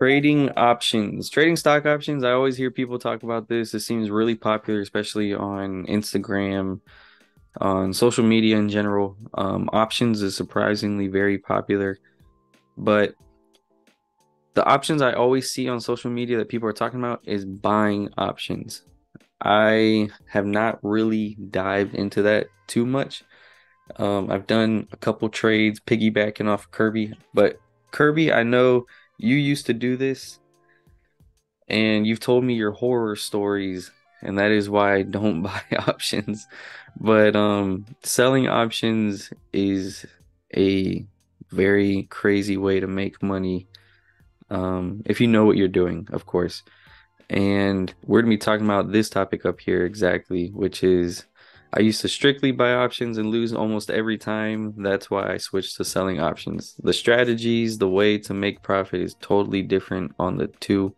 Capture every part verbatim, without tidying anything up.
Trading options, trading stock options. I always hear people talk about this. It seems really popular, especially on Instagram, on social media in general. Um, options is surprisingly very popular, but the options I always see on social media that people are talking about is buying options. I have not really dived into that too much. Um, I've done a couple trades piggybacking off Kirby, but Kirby, I know you used to do this, and you've told me your horror stories, and that is why I don't buy options. But um, selling options is a very crazy way to make money, um, if you know what you're doing, of course. And we're going to be talking about this topic up here exactly, which is I used to strictly buy options and lose almost every time. That's why I switched to selling options. The strategies, the way to make profit is totally different on the two.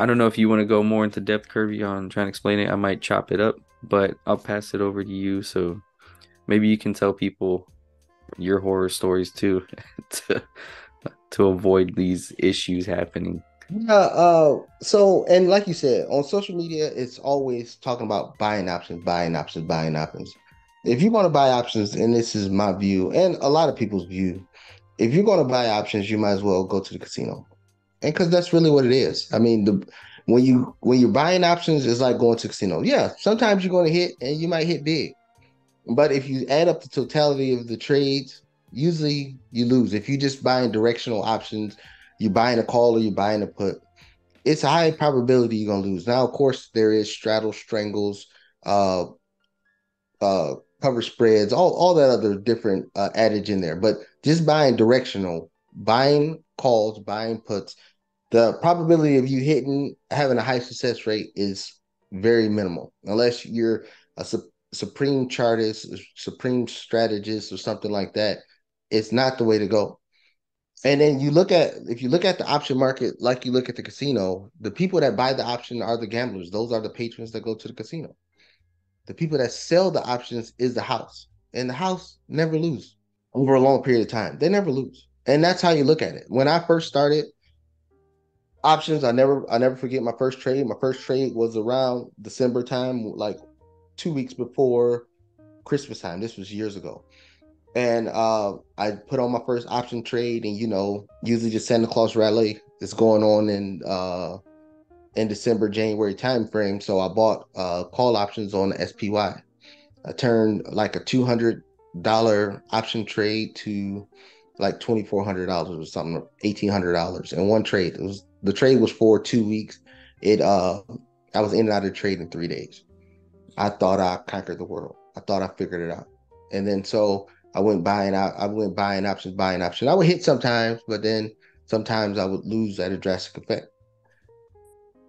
I don't know if you want to go more into depth, Kirby, on trying to explain it. I might chop it up, but I'll pass it over to you. So maybe you can tell people your horror stories too to, to avoid these issues happening. Yeah, uh, so, and like you said, on social media, it's always talking about buying options, buying options, buying options. If you want to buy options, and this is my view, and a lot of people's view, if you're going to buy options, you might as well go to the casino. And because that's really what it is. I mean, the, when, you, when you're buying options, it's like going to a casino. Yeah, sometimes you're going to hit, and you might hit big. But if you add up the totality of the trades, usually you lose. If you're just buying directional options, you're buying a call or you're buying a put, it's a high probability you're going to lose. Now, of course, there is straddle, strangles, uh, uh, cover spreads, all, all that other different uh, adage in there. But just buying directional, buying calls, buying puts, the probability of you hitting, having a high success rate is very minimal. Unless you're a su- supreme chartist, supreme strategist or something like that, it's not the way to go. And then you look at, if you look at the option market, like you look at the casino, the people that buy the option are the gamblers. Those are the patrons that go to the casino. The people that sell the options is the house. And the house never lose over a long period of time. They never lose. And that's how you look at it. When I first started options, I never, I never forget my first trade. My first trade was around December time, like two weeks before Christmas time. This was years ago. And uh, I put on my first option trade, and, you know, usually the Santa Claus rally is going on in uh, in December, January timeframe. So I bought uh, call options on the S P Y. I turned like a two hundred dollars option trade to like twenty-four hundred dollars or something, eighteen hundred dollars in one trade. It was, the trade was for two weeks. It uh, I was in and out of the trade in three days. I thought I conquered the world. I thought I figured it out. And then so... I went buying out. I went buying options, buying options. I would hit sometimes, but then sometimes I would lose at a drastic effect.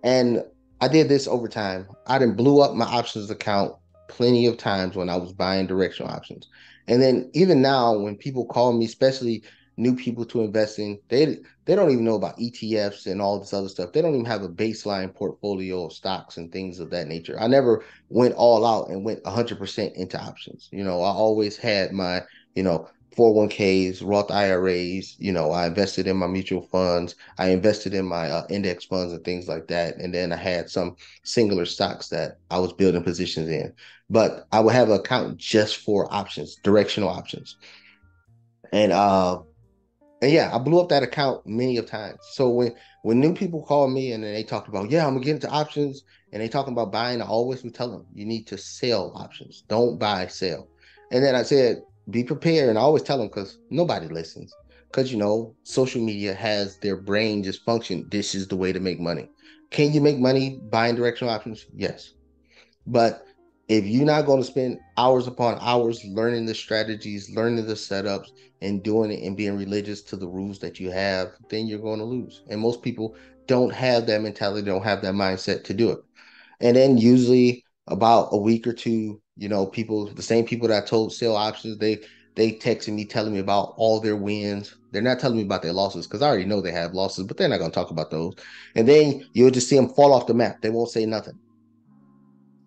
And I did this over time. I done blew up my options account plenty of times when I was buying directional options. And then even now, when people call me, especially new people to investing, they they don't even know about E T Fs and all this other stuff. They don't even have a baseline portfolio of stocks and things of that nature. I never went all out and went one hundred percent into options. You know, I always had my, you know, four oh one Ks, Roth I R As. You know, I invested in my mutual funds. I invested in my uh, index funds and things like that. And then I had some singular stocks that I was building positions in. But I would have an account just for options, directional options. And, uh, And yeah, I blew up that account many of times. So when, when new people call me and then they talk about, yeah, I'm going to get into options, and they talking about buying, I always would tell them, you need to sell options. Don't buy, sell. And then I said, be prepared. And I always tell them, because nobody listens. Because, you know, social media has their brain just function. This is the way to make money. Can you make money buying directional options? Yes. But if you're not going to spend hours upon hours learning the strategies, learning the setups, and doing it and being religious to the rules that you have, then you're going to lose. And most people don't have that mentality, don't have that mindset to do it. And then usually about a week or two, you know, people, the same people that I told sell options, they they texting me, telling me about all their wins. They're not telling me about their losses, because I already know they have losses, but they're not going to talk about those. And then you'll just see them fall off the map. They won't say nothing.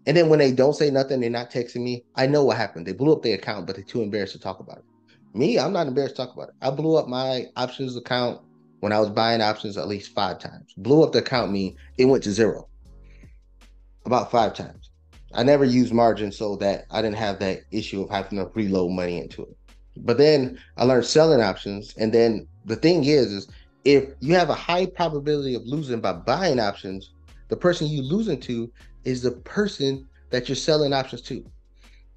And then when they don't say nothing, they're not texting me, I know what happened. They blew up their account, but they're too embarrassed to talk about it. Me, I'm not embarrassed to talk about it. I blew up my options account when I was buying options at least five times. Blew up the account, mean it went to zero about five times. I never used margin, so that I didn't have that issue of having to reload money into it. But then I learned selling options. And then the thing is, is if you have a high probability of losing by buying options, the person you losing to is the person that you're selling options to.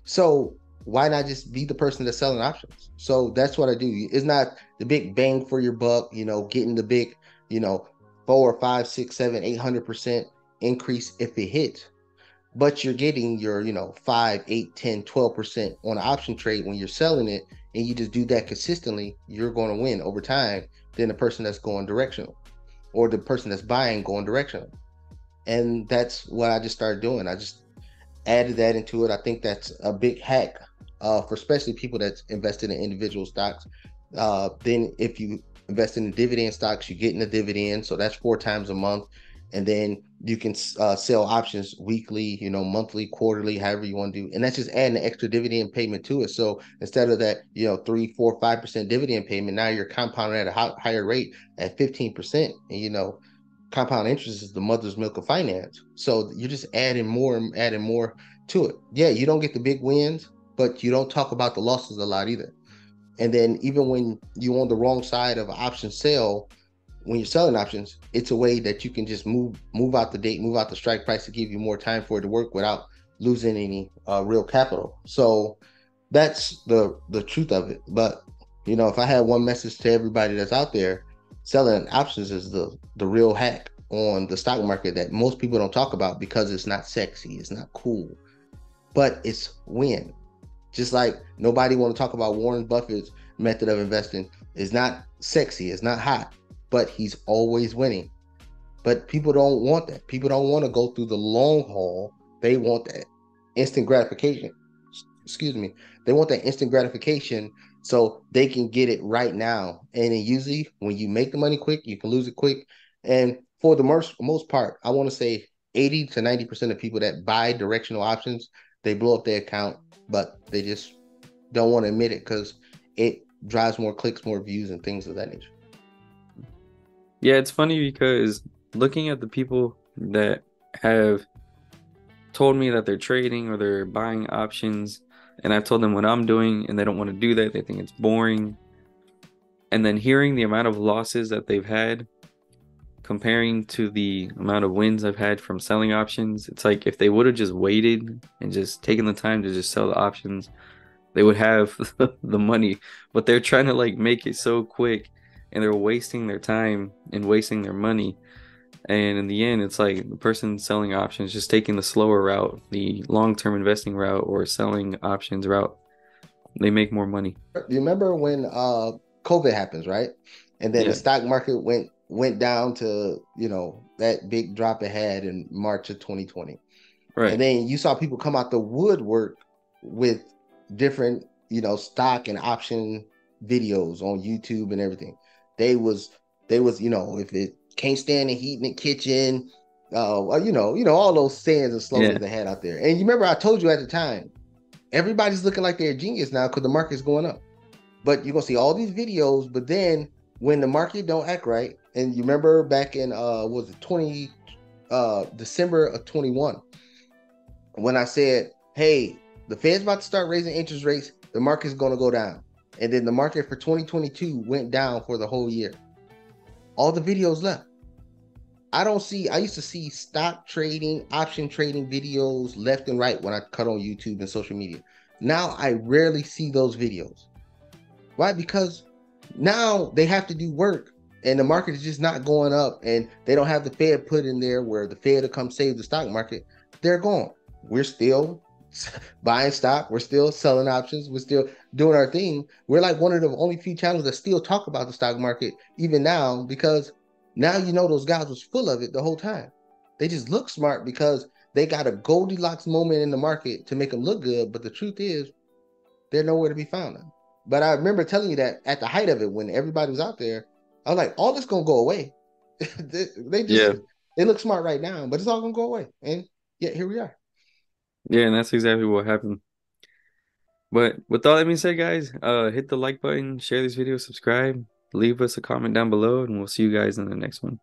So why not just be the person that's selling options? So that's what I do. It's not the big bang for your buck, you know, getting the big, you know, four, five, six, seven, eight hundred percent increase if it hits. But you're getting your, you know, five, eight, ten, twelve percent on an option trade when you're selling it, and you just do that consistently, you're going to win over time than the person that's going directional or the person that's buying going directional. And that's what I just started doing. I just added that into it. I think that's a big hack uh, for especially people that's invested in individual stocks. Uh, then if you invest in dividend stocks, you get in the dividend. So that's four times a month. And then you can uh, sell options weekly, you know, monthly, quarterly, however you want to do. And that's just adding an extra dividend payment to it. So instead of that, you know, three, four, five percent dividend payment, now you're compounding at a high, higher rate at fifteen percent. And, you know, compound interest is the mother's milk of finance. So you're just adding more and adding more to it. Yeah, you don't get the big wins, but you don't talk about the losses a lot either. And then even when you're on the wrong side of an option sale, when you're selling options, it's a way that you can just move move out the date, move out the strike price to give you more time for it to work without losing any uh, real capital. So that's the the truth of it. But, you know, if I had one message to everybody that's out there, selling options is the the real hack on the stock market that most people don't talk about because it's not sexy, it's not cool, but it's win. Just like nobody want to talk about Warren Buffett's method of investing. It's not sexy, it's not hot, but he's always winning. But people don't want that. People don't want to go through the long haul. They want that instant gratification. Excuse me. They want that instant gratification so they can get it right now. And then usually when you make the money quick, you can lose it quick. And for the most, most part, I want to say eighty to ninety percent of people that buy directional options, they blow up their account, but they just don't want to admit it because it drives more clicks, more views, and things of that nature. Yeah, it's funny because looking at the people that have told me that they're trading or they're buying options, and I've told them what I'm doing and they don't want to do that. They think it's boring. And then hearing the amount of losses that they've had comparing to the amount of wins I've had from selling options, it's like if they would have just waited and just taken the time to just sell the options, they would have the money. But they're trying to like make it so quick. And they're wasting their time and wasting their money. And in the end, it's like the person selling options just taking the slower route, the long-term investing route or selling options route. They make more money. You remember when uh, COVID happens, right? And then yeah. The stock market went went down to, you know, that big drop it had in March of twenty twenty. Right. And then you saw people come out the woodwork with different, you know, stock and option videos on YouTube and everything. They was, they was, you know, if it can't stand the heat in the kitchen, uh, you know, you know, all those stands and slogans yeah. they had out there. And you remember I told you at the time, everybody's looking like they're a genius now because the market's going up. But you're gonna see all these videos, but then when the market don't act right, and you remember back in uh, what was it twenty uh, December of twenty-one, when I said, hey, the Fed's about to start raising interest rates, the market's gonna go down. And then the market for twenty twenty-two went down for the whole year. All the videos left. I don't see, I used to see stock trading, option trading videos left and right when I cut on YouTube and social media. Now I rarely see those videos. Why? Because now they have to do work and the market is just not going up and they don't have the Fed put in there where the Fed will come save the stock market. They're gone. We're still buying stock, we're still selling options, we're still doing our thing. We're like one of the only few channels that still talk about the stock market even now, because now you know those guys was full of it the whole time. They just look smart because they got a Goldilocks moment in the market to make them look good, but the truth is they're nowhere to be found now. But I remember telling you that at the height of it when everybody was out there, I was like, all this gonna go away. they, they just yeah. they look smart right now, but it's all gonna go away. And yet here we are. Yeah, and that's exactly what happened. But with all that being said, guys, uh, hit the like button, share this video, subscribe, leave us a comment down below, and we'll see you guys in the next one.